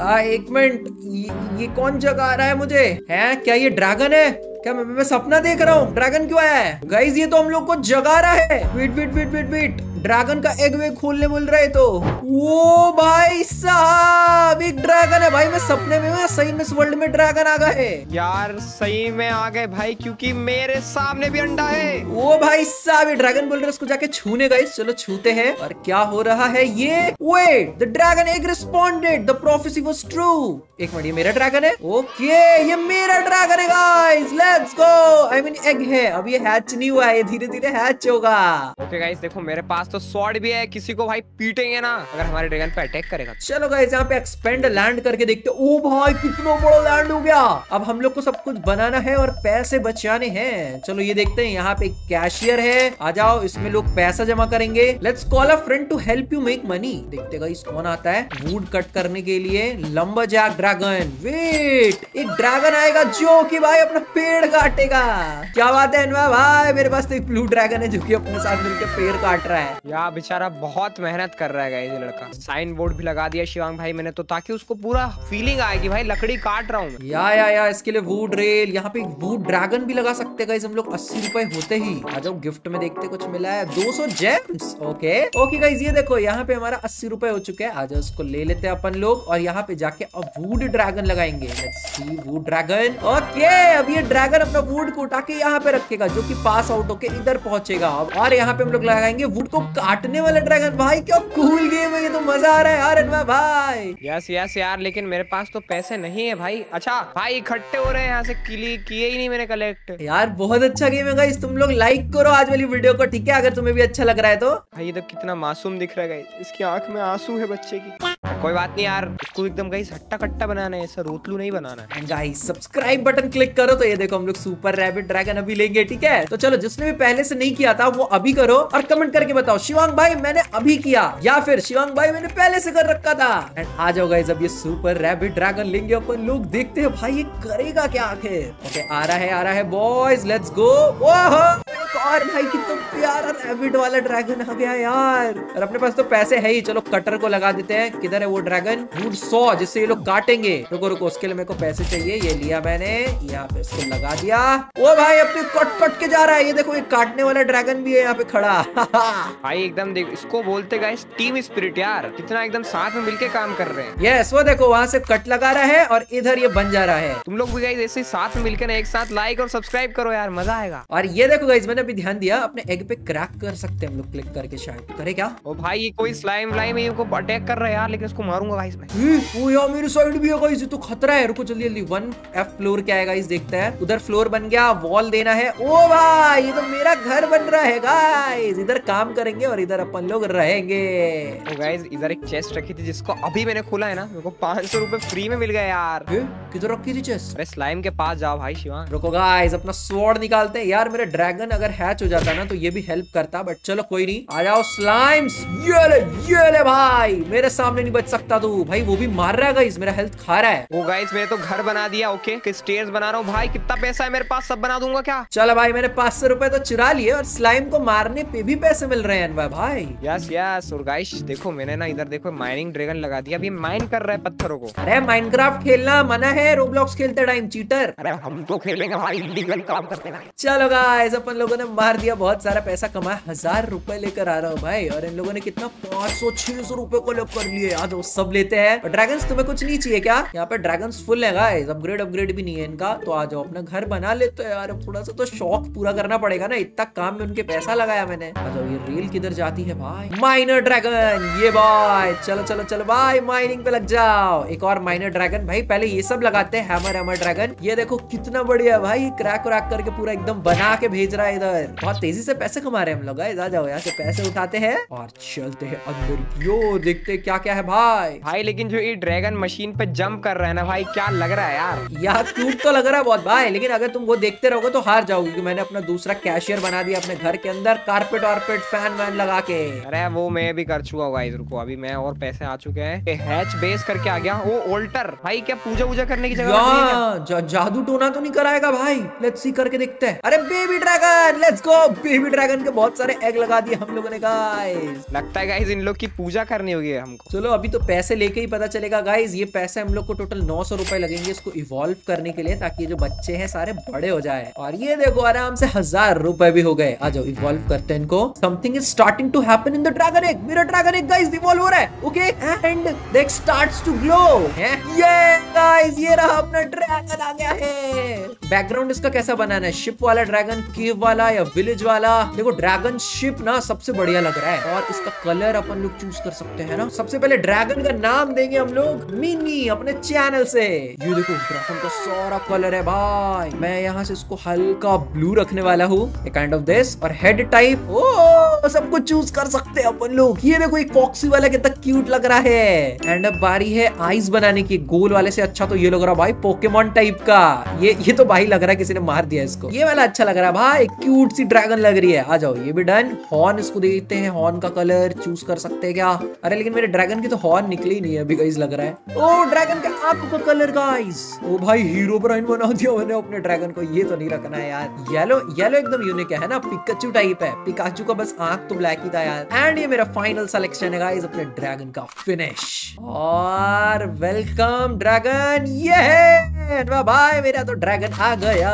एक मिनट, ये कौन जगह आ रहा है मुझे? हैं क्या ये ड्रैगन है? क्या मैं सपना देख रहा हूँ? ड्रैगन क्यों आया है? गाइस ये तो हम लोग को जगा रहा है। Wait wait wait wait wait, dragon का एग वे खोलने बोल रहे तो वो भाई साहब एक ड्रैगन है। भाई मैं सपने में हूँ, सही में इस वर्ल्ड में ड्रैगन आ गए यार, सही में आ गए भाई, क्योंकि मेरे सामने भी अंडा है। वो भाई साहब ये ड्रैगन बोल रहे, उसको जाके छूने गए। चलो छूते हैं और क्या हो रहा है ये। Wait, the dragon egg responded, the prophecy was true. एक मिनट, ये मेरा ड्रैगन है। ओके ये मेरा ड्रैगन है guys, let's go. I mean egg है, अब ये हैच नहीं हुआ है, धीरे धीरे हैच होगा। ओके गाइस देखो मेरे पास तो स्वॉर्ड भी है, किसी को भाई पीटेंगे ना अगर हमारे ड्रैगन पे अटैक करेगा। चलो गाइस यहाँ पे एक्सपेंड लैंड करके देखते। ओ भाई कितना बड़ा लैंड हो गया। अब हम लोग को सब कुछ बनाना है और पैसे बचाने हैं। चलो ये देखते हैं, यहाँ पे कैशियर है, आ जाओ, इसमें लोग पैसा जमा करेंगे। Let's call a friend to help you make money. देखते गाइस कौन आता है वुड कट करने के लिए। Lumberjack dragon. वेट, एक ड्रैगन आएगा जो की भाई अपना पेड़ काटेगा। क्या बात है भाई, मेरे पास तो एक ब्लू ड्रैगन है जो की अपने साथ मिलकर पेड़ काट रहा है। यार बेचारा बहुत मेहनत कर रहा है ये लड़का। साइन बोर्ड भी लगा दिया शिवांग भाई मैंने तो, ताकि उसको पूरा फीलिंग आए कि भाई लकड़ी काट रहा हूँ। या इसके लिए वुड रेल, यहाँ पे वुड ड्रैगन भी लगा सकते हैं गाइस हम लोग। 80 रुपए होते ही आ जाओ, गिफ्ट में देखते कुछ मिला है। 200 जेम्स। ओके गाइस ये देखो यहाँ पे हमारा 80 रुपए हो चुके हैं। आ जाओ उसको ले लेते हैं अपन लोग और यहाँ पे जाके अब वुड ड्रैगन लगाएंगे। Wood dragon. ओके अब ये ड्रैगन अपना वुड को उठा के यहाँ पे रखेगा जो की पास आउट होके इधर पहुंचेगा और यहाँ पे हम लोग लगाएंगे वुड को काटने वाला ड्रैगन। भाई क्या कूल गेम है ये तो, मजा आ रहा है यार अनवा भाई। यस यार, लेकिन मेरे पास तो पैसे नहीं है भाई। अच्छा भाई इकट्ठे हो रहे हैं, यहाँ से किए ही नहीं मैंने कलेक्ट। यार बहुत अच्छा गेम है गाइस, तुम लोग लाइक करो आज वाली वीडियो को, ठीक है? अगर तुम्हें भी अच्छा लग रहा है तो। भाई ये तो कितना मासूम दिख रहा है, इसकी आंख में आंसू है बच्चे की। कोई बात नहीं यार, इसको एकदम गाइस हट्टा कट्टा बनाना है, ऐसा रोतलू नहीं बनाना है। गाइस सब्सक्राइब बटन क्लिक करो तो ये देखो हम लोग सुपर रैबिट ड्रैगन अभी लेंगे, ठीक है? तो चलो जिसने भी पहले से नहीं किया था वो अभी करो और कमेंट करके बताओ शिवांग भाई मैंने अभी किया या फिर शिवांग भाई मैंने पहले से कर रखा था। एंड आ जाओ गाइस अब ये सुपर रैबिट ड्रैगन लेंगे अपन लोग, देखते हैं भाई ये करेगा क्या आखिर। ओके आ रहा है बॉयज, लेट्स गो। और भाई कितना प्यारा रैबिट वाला ड्रैगन आ गया यार, और अपने पास तो पैसे है ही। चलो कटर को लगा देते हैं। किधर है वो ड्रैगन? वुड सॉ, जिससे ये लोग काटेंगे। रुको उसके लिए मेरे को पैसे चाहिए। ये लिया मैंने, यहाँ पे इसको लगा दिया। ओ भाई अपने कट के जा रहा है। ये देखो एक काटने वाला ड्रैगन भी है यहाँ पे खड़ा। भाई एकदम देखो, इसको बोलते गाइस टीम स्पिरिट यार, कितना एकदम साथ में मिलके काम कर रहे हैं। यस वो देखो वहाँ से कट लगा रहा है और इधर ये बन जा रहा है। तुम लोग भी गाइस ऐसे साथ में मिलकर ना, एक साथ लाइक और सब्सक्राइब करो यार, मजा आएगा। और ये देखो गाइस मैंने ध्यान दिया, अपने एग पे क्रैक कर सकते हैं हम लोग क्लिक करके, शायद करे क्या? ओ भाई ये कोई स्लाइम लाइम है, इनको अटैक कर रहा है यार, लेकिन इसको मारूंगा गाइस मैं। ओ यार मेरी साइड भी है गाइस, ये तो खतरा है। रुको जल्दी जल्दी, 1F फ्लोर क्या है गाइस देखते हैं। उधर फ्लोर बन गया, वॉल देना है। ओ भाई ये तो मेरा घर बन रहा है गाइस, इधर काम करेंगे और इधर अपन लोग रहेंगे। तो गाइस इधर एक चेस्ट रखी थी जिसको अभी मैंने खोला है ना, मेरे को 500 रुपए फ्री में मिल गया यार। किधर रखी थी चेस्ट? स्लाइम के पास जाओ भाई शिवांग। रुको गाइस अपना स्वॉर्ड निकालते हैं यार, मेरा ड्रैगन अगर हैच हो जाता ना तो ये भी हेल्प करता, बट चलो कोई नहीं। आ जाओ स्लाइम्स, ये ले भाई, मेरे सामने नहीं बच सकता तू। भाई वो भी मार रहा है गाइस, मेरा हेल्थ खा रहा है। वो गाइस मैंने तो घर बना दिया। ओके कि स्टेयर्स बना रहा हूँ भाई, कितना पैसा है मेरे पास, सब बना दूंगा क्या? चलो भाई मैंने 500 रुपए तो चुरा लिए और स्लाइम को मारने पे भी पैसे मिल रहे हैं अनवा भाई। यस। और गाइस देखो मैंने ना इधर देखो माइनिंग ड्रैगन लगा दिया, अभी माइन कर रहा है पत्थरों को। अरे माइनक्राफ्ट खेलना मना है, रोब्लॉक्स खेलते टाइम चीटर। अरे हम तो खेलेंगे भाई, लीगल काम करते हैं। चलो गाइस अपन लोगों ने मार दिया, बहुत सारा पैसा कमाया, 1000 रुपए लेकर आ रहा हूँ भाई। और इन लोगों ने कितना 500-600 रुपए को लोग कर लिए। आज वो सब लेते हैं। और ड्रैगन्स तुम्हें कुछ नहीं चाहिए क्या? यहाँ पे ड्रैगन्स फुल है गाइस, अपग्रेड भी नहीं है इनका। तो आ जाओ अपना घर बना लेते हैं यार, थोड़ा सा तो शौक पूरा करना पड़ेगा ना, इतना काम में उनके पैसा लगाया मैंने। अच्छा ये रेल किधर जाती है भाई? माइनर ड्रैगन, ये भाई चलो चलो चलो भाई माइनिंग पे लग जाओ। एक और माइनर ड्रैगन। भाई पहले ये सब लगाते हैं, हैमर ड्रैगन। ये देखो कितना बढ़िया भाई, क्रैक करके पूरा एकदम बना के भेज रहा है इधर। बहुत तेजी से पैसे कमा रहे हैं हम लोग गाइस। आ जाओ यहाँ से पैसे उठाते हैं और चलते हैं अंदर की ओर, देखते क्या क्या है भाई। लेकिन जो ये ड्रैगन मशीन पे जंप कर रहा है ना भाई, क्या लग रहा है यार क्यूट तो लग रहा है बहुत भाई, लेकिन अगर तुम वो देखते रहोगे तो हार जाओगे। क्योंकि मैंने अपना दूसरा कैशियर बना दिया अपने घर के अंदर, कारपेट वार्पेट फैन वैन लगा के। अरे वो मैं भी कर चुका हूँ, रुको अभी मैं और पैसे आ चुके हैं। हैच बेस करके आ गया वो ऑल्टर। भाई क्या पूजा वूजा करने की जगह? जादू टोना तो नहीं कराएगा भाई, लेट्स सी करके देखते हैं। अरे बेबी ड्रैगन यार लेट्स गो। बेबी ड्रैगन के बहुत सारे एग लगा दिए हम लोगों ने गाइस। लगता है गाइस इन लोग की पूजा करनी होगी हमको। चलो अभी तो पैसे लेके ही पता चलेगा गाइस। ये पैसे हम लोग को टोटल 900 रुपए लगेंगे इसको इवॉल्व करने के लिए, ताकि जो बच्चे हैं सारे बड़े हो जाए। और ये देखो आराम से 1000 रुपए भी हो गए। आ जाओ इवॉल्व करते हैं इनको। Something is starting to happen in the dragon egg. मेरा ड्रैगन एग गाइस इवॉल्व हो रहा है। Okay and the egg starts to glow. ये गाइस ये रहा अपना ड्रैगन आ गया है। बैकग्राउंड इसका कैसा बनाना है, शिप वाला ड्रैगन, केव वाला या विलेज वाला? देखो ड्रैगन शिप ना सबसे बढ़िया लग रहा है। और इसका कलर अपन लोग चूज कर सकते हैं ना। सबसे पहले ड्रैगन का नाम देंगे हम लोग मिनी अपने चैनल से। ये देखो ड्रैगन का सारा कलर है भाई। मैं यहाँ से इसको हल्का ब्लू रखने वाला हूँ, ए काइंड ऑफ दिस। और हेड टाइप ओ सब कुछ चूज कर सकते हैं अपन लोग। ये देखो एक फॉक्सी वाला कितना क्यूट लग रहा है। एंड अब बारी है आइज बनाने की। गोल वाले से अच्छा तो ये लग रहा भाई पोकेमॉन टाइप का। ये तो भाई लग रहा है किसी ने मार दिया इसको। ये वाला अच्छा लग रहा है भाई, क्यूट सी ड्रैगन लग रही है। आ जाओ ये भी डन। हॉर्न इसको देखते हैं, हॉर्न का कलर चूज कर सकते हैं क्या? अरे लेकिन मेरे ड्रैगन की तो हॉर्न निकली ही नहीं है अभी गाइस लग रहा है। ओ ड्रैगन का आंखों का कलर गाइस। ओ भाई हीरो ब्राइन बना दिया मैंने अपने ड्रैगन को। ये तो नहीं रखना है यार। येलो येलो एकदम यूनिक है ना, पिकाचू टाइप है। पिकाचू का बस आंख तो ब्लैक ही था यार। एंड ये मेरा फाइनल सिलेक्शन है गाइस अपने ड्रैगन का। फिनिश और वेलकम ड्रैगन। ये है भाई मेरा तो ड्रैगन आ गया।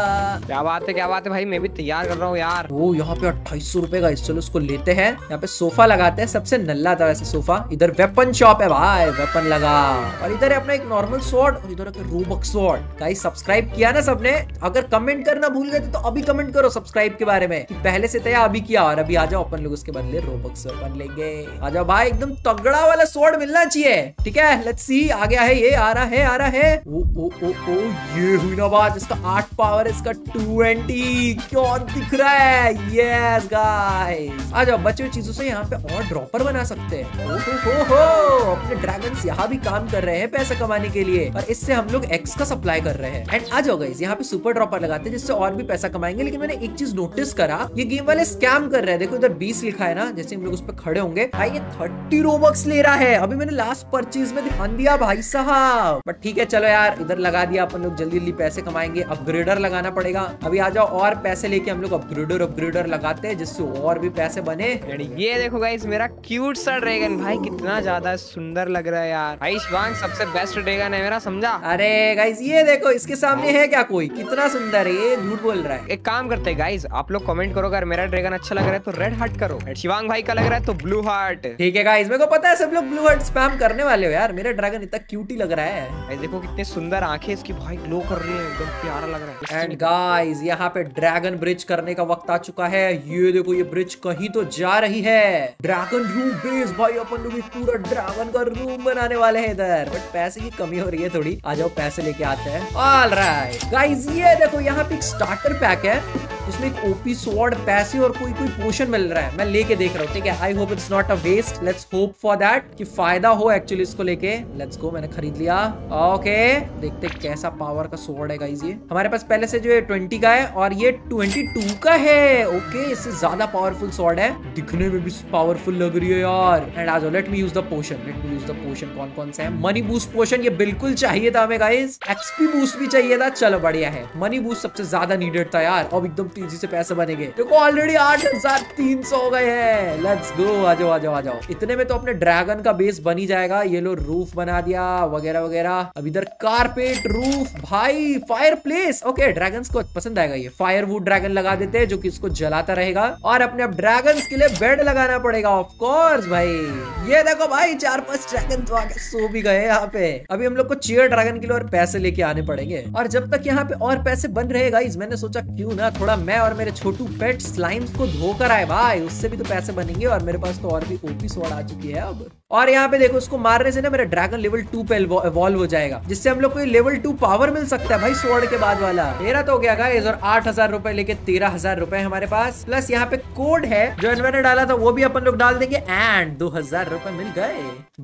क्या बात है, क्या बात है भाई। मैं भी तैयार कर रहा हूँ यार। वो यहाँ पे 2800 रुपए का। चलो इसको लेते हैं। यहाँ पे सोफा लगाते हैं, सबसे नल्ला था वैसे सोफा। इधर वेपन शॉप है भाई, वेपन लगा। और इधर है अपना एक नॉर्मल स्वॉर्ड और इधर है रोबक्स स्वॉर्ड। गाइस सब्सक्राइब किया ना सबने? अगर कमेंट करना भूल गए तो अभी कमेंट करो सब्सक्राइब के बारे में, पहले से तय अभी किया। और अभी आ जाओ अपन लोग उसके बदले रोबक्स अपन लेंगे। आ जाओ भाई एकदम तगड़ा वाला स्वॉर्ड मिलना चाहिए। ठीक है लेट्स सी। आ गया है ये, आ रहा है, आ रहा है। ओ ये हुई ना बात। इसका 8 पावर, इसका 20 क्यों दिख रहा है। यस गाइस आ जाओ। बचे हुई चीजों से यहाँ पे और ड्रॉपर बना सकते हैं। हो अपने ड्रैगन्स यहाँ भी काम कर रहे हैं पैसा कमाने के लिए। और इससे हम लोग एक्स का सप्लाई कर रहे हैं। एंड आ जाओ गाइस यहाँ पे सुपर ड्रॉपर लगाते हैं जिससे और भी पैसा कमाएंगे। लेकिन मैंने एक चीज नोटिस करा, ये गेम वाले स्कैम कर रहे हैं। देखो इधर 20 लिखा है ना, जैसे हम लोग उस पर खड़े होंगे भाई ये 30 रोबक्स ले रहा है। अभी मैंने लास्ट परचेज में ध्यान दिया भाई साहब। बट ठीक है चलो यार, इधर लगा दिया अपन लोग। जल्दी जल्दी पैसे कमाएंगे। अपग्रेडर लगाना पड़ेगा। अभी आ जाओ और पैसे लेके हम लोग अपग्रेडर लगाते हैं जिससे और भी पैसे बने। ये देखो गाइस मेरा क्यूट सा ड्रैगन भाई कितना ज्यादा सुंदर लग रहा है यार। भाई शिवांग सबसे बेस्ट ड्रैगन है मेरा, समझा? अरे गाइस ये देखो इसके सामने है क्या कोई? कितना सुंदर है ये, झूठ बोल रहा है। एक काम करते हैं गाइस, आप लोग कमेंट करो अगर मेरा ड्रैगन अच्छा लग रहा है तो रेड हार्ट करो, शिवांग भाई का लग रहा है तो ब्लू हार्ट। ठीक है गाइस मेरे को पता है सब लोग ब्लू हार्ट स्पैम करने वाले हो यार। मेरा ड्रैगन इतना क्यूटी लग रहा है। देखो कितनी सुंदर आंखें इसकी भाई ग्लो कर रही है, एकदम प्यारा लग रहा है। एंड गाइस यहाँ पे ड्रैगन ब्रिज करने का वक्त आ चुका है। ये देखो ये ब्रिज कहीं तो जा रही है। ड्रैगन रूम बेस भाई अपन लोग पूरा ड्रैगन का रूम बनाने वाले हैं इधर। बट पैसे की कमी हो रही है थोड़ी। आ जाओ पैसे लेके आते हैं। ऑलराइट गाइस ये देखो यहाँ पे एक स्टार्टर पैक है, उसमें एक ओपी स्वॉर्ड, पैसे और कोई पोशन मिल रहा है। मैं लेके देख रहा हूँ ठीक है। I hope it's not a waste, let's hope for that कि फायदा हो एक्चुअली इसको लेके। लेट्स गो मैंने खरीद लिया। ओके देखते कैसा पावर का स्वॉर्ड है गाइस ये। हमारे पास पहले से जो है 20 का है और ये 22 का है। ओके इससे ज्यादा पावरफुल स्वॉर्ड है, दिखने में भी पावरफुल लग रही है यार। एंड आज let me use the potion, let me use the potion. कौन कौन सा है? मनी बूस्ट पोशन ये बिल्कुल चाहिए था हमें गाइस। एक्सपी बूस्ट भी चाहिए था। चलो बढ़िया है, मनी बूस्ट सबसे ज्यादा नीडेड था यार। अब एकदम तेजी से पैसे बनेंगे। देखो ऑलरेडी 8300 हो गए हैं। लेट्स गो आ जाओ आ जाओ आ जाओ। इतने में तो अपने ड्रैगन का बेस बनी जाएगा। ये लो रूफ बना दिया वगैरह वगैरह। अब इधर कारपेट, रूफ भाई, फायरप्लेस। ओके ड्रैगन्स को पसंद आएगा ये। फायरवुड ड्रैगन लगा देते हैं जो कि इसको जलाता रहेगा। और अपने अब ड्रैगन्स के लिए बेड लगाना पड़ेगा ऑफ कोर्स भाई। ये देखो भाई 4-5 ड्रैगन तो आके सो भी गए यहाँ पे। अभी हम लोग को चेयर ड्रैगन के लिए और पैसे लेके आने पड़ेंगे। और जब तक यहाँ पे और पैसे बन रहे गाइस, मैंने सोचा क्यों ना थोड़ा मैं और मेरे छोटू पेट स्लाइम्स को धोकर आए भाई, उससे भी तो पैसे बनेंगे। और मेरे पास तो और भी ओपी स्वॉर्ड आ चुकी है अब। और यहाँ पे देखो इसको मारने से ना मेरा ड्रैगन लेवल 2 पे इवॉल्व हो जाएगा, जिससे हम लोग को लेवल 2 पावर मिल सकता है भाई स्वॉर्ड के बाद वाला। मेरा तो हो गया गाइस। और 8000 रुपए लेके 13000 रुपए हमारे पास। प्लस यहाँ पे कोड है जो इन्वर्टर डाला था वो भी अपन लोग डाल देंगे। एंड 2000 रुपए मिल गए।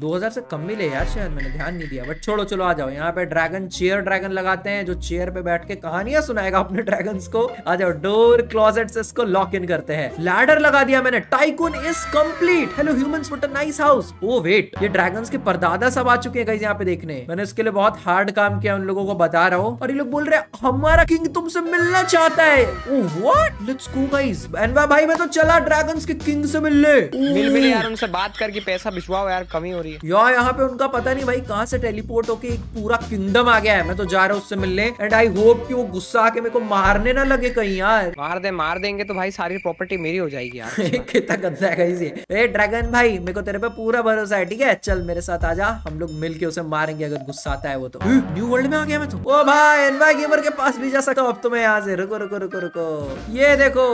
2000 से कम मिले यार शायद, मैंने ध्यान नहीं दिया। बट छोड़ो चलो आ जाओ। यहाँ पे ड्रैगन चेयर ड्रैगन लगाते हैं जो चेयर पे बैठ के कहानियां सुनाएगा अपने ड्रैगन को। आ जाओ डोर क्लोजेट से इसको लॉक इन करते हैं। लैडर लगा दिया मैंने। Tycoon is complete. Hello humans, what a nice house. Oh wait, ये ड्रैगन्स के परदादा सब आ चुके हैं गाइस यहाँ पे देखने। मैंने इसके लिए बहुत हार्ड काम किया, उन लोगों को बता रहा हूँ, और ये लोग बोल रहे हैं हमारा किंग तुमसे मिलना चाहता है। Oh what, let's go guys. एनवा भाई मैं तो चला ड्रैगन्स के किंग से मिलने। मिल यार उनसे बात करके पैसा भिजवाओ यार, कमी हो रही है यार यहाँ पे। उनका पता नहीं भाई कहाँ से टेलीपोर्ट होके एक पूरा किंगडम आ गया है। मैं तो जा रहा हूँ उससे मिलने, एंड आई होप कि वो गुस्सा आके मेरे को मारने ना लगे कहीं यार। मार देंगे तो भाई सारी प्रॉपर्टी मेरी हो जाएगी यार। कितना गंदा है गाइस ये। ए ड्रैगन भाई, मेरे को तेरे पे पूरा भरोसा है, ठीक है? चल मेरे साथ आजा, हम लोग मिलके उसे मारेंगे अगर गुस्सा आता है वो तो। न्यू वर्ल्ड में आ गया मैं तो। ओ भाई एनवाई गेमर के पास भी जा सकता हूँ अब तो मैं यहाँ से। रुको रुको रुको रुको, ये देखो।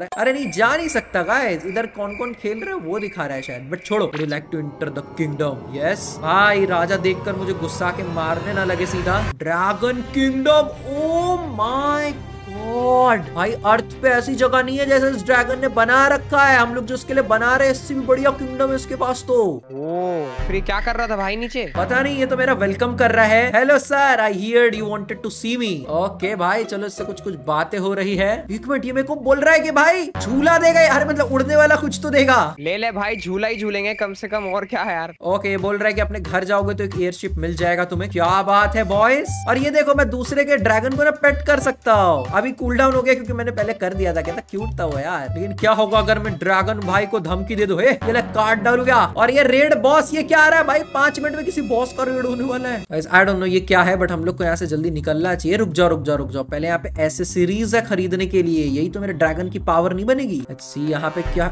अरे अरे नहीं जा नहीं सकता गाइस। इधर कौन कौन खेल रहे हैं वो दिखा रहा है शायद, बट छोड़ो। Would you like to enter the kingdom? Yes भाई, राजा देखकर मुझे गुस्सा के मारने ना लगे सीधा। Dragon kingdom, oh my god भाई, अर्थ पे ऐसी जगह नहीं है जैसे इस ड्रैगन ने बना रखा है। हम लोग जो इसके लिए बना रहे हैं इससे भी बढ़िया किंगडम है इसके पास तो। ओह, फिर क्या कर रहा था भाई नीचे? पता नहीं, ये तो मेरा वेलकम कर रहा है। Hello sir, I heard you wanted to see me. Okay भाई चलो, इससे कुछ कुछ बातें हो रही है। एक मिनट, ये मेरे को बोल रहा है कि भाई झूला देगा यार, मतलब उड़ने वाला कुछ तो देगा। ले ले भाई, झूला ही झूलेंगे कम से कम, और क्या है यार। ओके, ये बोल रहा है की अपने घर जाओगे तो एक एयरशिप मिल जाएगा तुम्हें। क्या बात है बॉयज। और ये देखो, मैं दूसरे के ड्रैगन को ना पेट कर सकता हूँ। अभी कूल डाउन हो गया क्योंकि मैंने पहले कर दिया था। कहता क्यूट था वो यार। लेकिन क्या होगा अगर मैं ड्रैगन भाई को धमकी दे दूं? हे ये लग काट डालूंगा। और ये रेड बॉस, ये क्या आ रहा है भाई? 5 मिनट में किसी बॉस का रेड होने वाला है। आई डोंट नो ये क्या है, बट हम लोग को यहाँ से जल्दी निकलना चाहिए। रुक जाओ रुक जाओ रुक जाओ, पहले यहाँ पे एसेसरीज है खरीदने के लिए। यही तो मेरे ड्रैगन की पावर नहीं बनेगी। यहाँ पे क्या,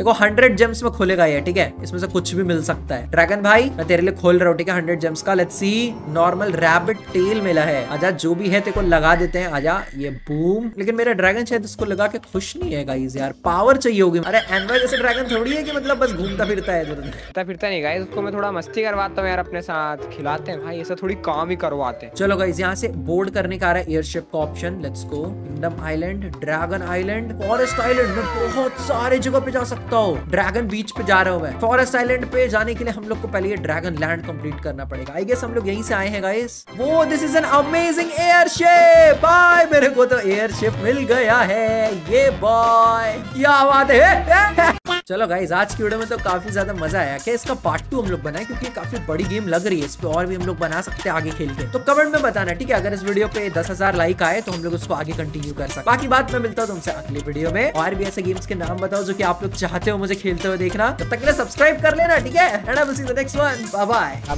देखो 100 जेम्स में खोलेगा ये, ठीक है? इसमें से कुछ भी मिल सकता है। ड्रैगन भाई मैं तेरे लिए खोल रहा हूँ, ठीक है? 100 जेम्स का। Let's see, normal rabbit tail मिला है। आजा, जो भी है तेरे को लगा देते हैं। आजा, ये बूम। लेकिन मेरा ड्रैगन शायद इसको लगा के खुश नहीं है गाइस यार, पावर चाहिए होगी। अरे एनवाई जैसे ड्रैगन थोड़ी है कि मतलब बस घूमता फिरता है। घूमता फिरता नहीं गाइस, उसको मैं थोड़ा मस्ती करवाता हूँ यार, अपने साथ खिलाते हैं भाई, ऐसा थोड़ी काम ही करवाते हैं। चलो गाइस, यहाँ से बोर्ड करने का आ रहा है एयरशिप का option. Let's go. Kingdom island, dragon island, forest island, में बहुत सारे जगह पे जा सकता हूँ। ड्रैगन बीच पे जा रहा हूँ मैं। फॉरेस्ट आइलैंड पे जाने के लिए हम लोग को पहले ये ड्रैगन लैंड कंप्लीट करना पड़ेगा। आई गेस हम लोग यहीं से आए हैं गाइस। वो this is an amazing airship. Bye, मेरे को तो एयरशिप मिल गया है। ये बॉय क्या बात है। चलो गाइज, आज की वीडियो में तो काफी ज्यादा मजा आया। क्या इसका पार्ट 2 हम लोग बनाए, क्योंकि काफी बड़ी गेम लग रही है। इस पे और भी हम लोग बना सकते हैं आगे खेल के, तो कमेंट में बताना, ठीक है? अगर इस वीडियो पे 10,000 लाइक आए तो हम लोग उसको आगे कंटिन्यू कर सकते। बाकी बात मैं मिलता हूँ तुमसे अगले वीडियो में। और भी ऐसे गेम्स के नाम बताओ जो की आप लोग चाहते हो मुझे खेलते हुए देखना। तब तक के लिए सब्सक्राइब कर लेना, ठीक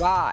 है?